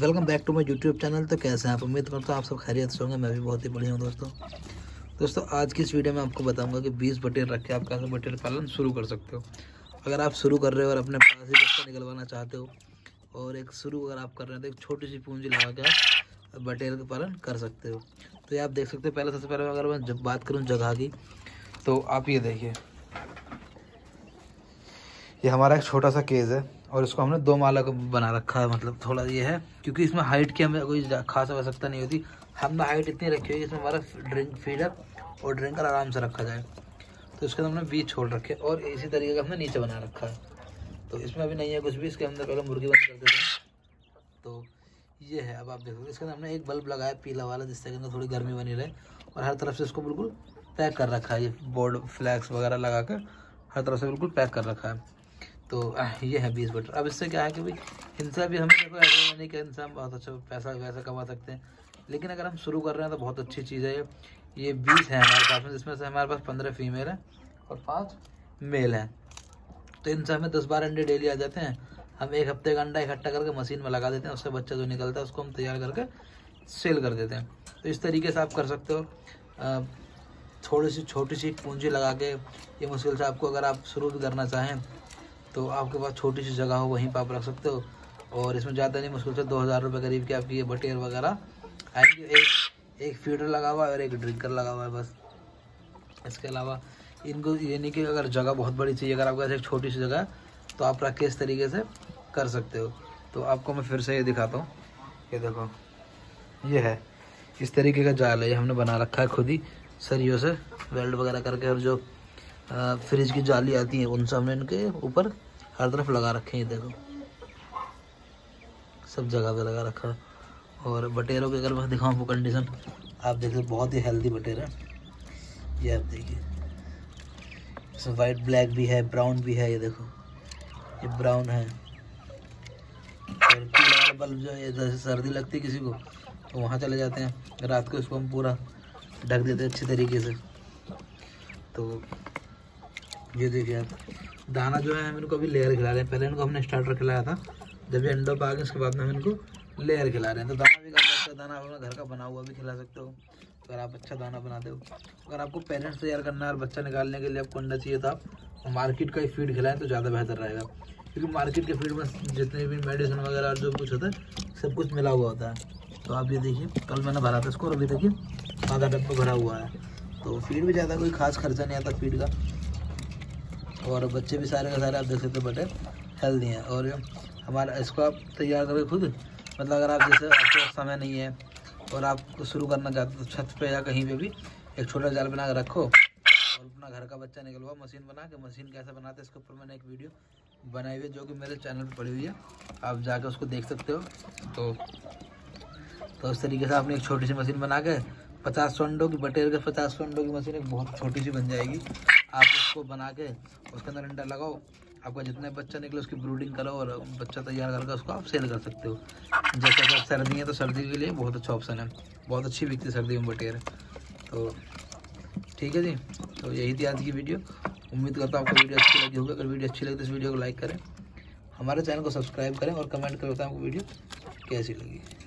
Welcome back to my YouTube channel. तो कैसे हैं आप? उम्मीद करता हूँ आप सब खैरियत से होंगे। मैं भी बहुत ही बढ़िया हूँ दोस्तों आज की इस वीडियो में आपको बताऊंगा कि 20 बटेर रख के आप कैसे बटेर पालन शुरू कर सकते हो। अगर आप शुरू कर रहे हो और अपने पास ही बच्चा निकलवाना चाहते हो और एक शुरू अगर आप कर रहे हो तो एक छोटी सी पूंजी लगा के आप बटेर का पालन कर सकते हो। तो ये आप देख सकते हो। पहले सबसे पहले अगर मैं जब बात करूँ जगह की, तो आप ये देखिए, ये हमारा एक छोटा सा केज है और इसको हमने दो माला का बना रखा है। मतलब थोड़ा ये है क्योंकि इसमें हाइट की हमें कोई खास आवश्यकता नहीं होती। हमने हाइट इतनी रखी हुई कि इसमें हमारा ड्रिंक फीडर और ड्रिंकर आराम से रखा जाए। तो इसके अंदर हमने बीज छोड़ रखे और इसी तरीके का हमने नीचे बना रखा है। तो इसमें अभी नहीं है कुछ भी। इसके अंदर पहले मुर्गी बंद कर देते हैं। तो ये है, अब आप देखो इसके अंदर हमने एक बल्ब लगाया पीला वाला, जिससे कि अंदर थोड़ी गर्मी बनी रहे। और हर तरफ से इसको बिल्कुल पैक कर रखा है। ये बोर्ड फ्लैक्स वगैरह लगा कर हर तरफ से बिल्कुल पैक कर रखा है। तो ये है 20 बटर। अब इससे क्या है कि भाई इनसे भी हमें देखो ऐसा नहीं कि इनसे हम बहुत अच्छा पैसा वैसा कमा सकते हैं, लेकिन अगर हम शुरू कर रहे हैं तो बहुत अच्छी चीज़ है। ये 20 है हमारे पास में, जिसमें से हमारे पास 15 फीमेल है और 5 मेल हैं। तो इनसे हमें 10-12 अंडे डेली आ जाते हैं। हम एक हफ्ते का अंडा इकट्ठा करके मशीन में लगा देते हैं। उससे बच्चा जो निकलता है उसको हम तैयार करके सेल कर देते हैं। तो इस तरीके से आप कर सकते हो। छोटी सी पूंजी लगा के, ये मुश्किल से आपको अगर आप शुरू भी करना चाहें तो आपके पास छोटी सी जगह हो वहीं पर आप रख सकते हो। और इसमें ज़्यादा नहीं, मुश्किल से 2000 रुपये करीब की आपकी ये बटेर वगैरह आएंगे। एक फीडर लगा हुआ है और एक ड्रिंकर लगा हुआ है बस। इसके अलावा इनको ये नहीं कि अगर जगह बहुत बड़ी चाहिए, अगर आपके पास एक छोटी सी जगह है तो आप रख के इस तरीके से कर सकते हो। तो आपको मैं फिर से ये दिखाता हूँ। ये देखो, ये है इस तरीके का जाल है। ये हमने बना रखा है खुद ही सरियों से वेल्ड वगैरह करके। और जो फ्रिज की जाली आती है उनसे हमने इनके ऊपर हर तरफ लगा रखे हैं। देखो सब जगह पे लगा रखा। और बटेरों के अगर मैं दिखाऊँ आपको कंडीशन, आप देखिए बहुत ही हेल्दी बटेर है। ये आप देखिए, इसमें वाइट ब्लैक भी है, ब्राउन भी है। ये देखो, ये ब्राउन है। और पीला बल्ब जो है, जैसे सर्दी लगती है किसी को तो वहाँ चले जाते हैं। रात को इसको हम पूरा ढक देते हैं अच्छे तरीके से। तो ये देखिए आप, दाना जो है हम इनको अभी लेयर खिला रहे हैं। पहले इनको हमने स्टार्टर खिलाया था, जब ये अंडों पर आ गए उसके बाद में हम इनको लेयर खिला रहे हैं। तो दाना भी काफ़ी अच्छा दाना आप अपना घर का बना हुआ भी खिला सकते हो अगर आप अच्छा दाना बनाते हो। अगर आपको पेरेंट्स तैयार करना है और बच्चा निकालने के लिए आपको अंडा चाहिए था, आप मार्केट का ही फीड खिलाएँ तो ज़्यादा बेहतर रहेगा। क्योंकि मार्केट के फीड में जितने भी मेडिसिन वगैरह जो कुछ होता है सब कुछ मिला हुआ होता है। तो आप ये देखिए, कल मैंने भरा था इसको और अभी देखिए आधा डब्बा भरा हुआ है। तो फीड भी ज़्यादा कोई खास खर्चा नहीं आता फीड का। और बच्चे भी सारे के सारे आप देख सकते हो बटेर हेल्दी हैं। और हमारा इसको आप तैयार करके खुद, मतलब अगर आप जैसे आपके पास समय नहीं है और आप शुरू करना चाहते हो तो छत पे या कहीं पे भी एक छोटा जाल बना के रखो और अपना घर का बच्चा निकलवाओ मशीन बना के। मशीन कैसे बनाते हैं इसके ऊपर मैंने एक वीडियो बनाई हुई है जो कि मेरे चैनल पर पड़ी हुई है, आप जाके उसको देख सकते हो। तो उस तरीके से आपने एक छोटी सी मशीन बना के 50 अंडों की बटेर के 50 अंडों की मशीन एक बहुत छोटी सी बन जाएगी। आप उसको बना के उसके अंदर अंडा लगाओ, आपका जितने बच्चा निकले उसकी ब्रूडिंग करो और बच्चा तैयार करके उसको आप सेल कर सकते हो। जैसे कि सर्दी है तो सर्दी के लिए बहुत अच्छा ऑप्शन है, बहुत अच्छी बिकती है सर्दी में बटेर। तो ठीक है जी, तो यही थी आज की वीडियो। उम्मीद करता हूँ आपको वीडियो अच्छी लगी होगी। अगर वीडियो अच्छी लगी तो इस वीडियो को लाइक करें, हमारे चैनल को सब्सक्राइब करें और कमेंट कर बताएं आपको वीडियो कैसी लगी।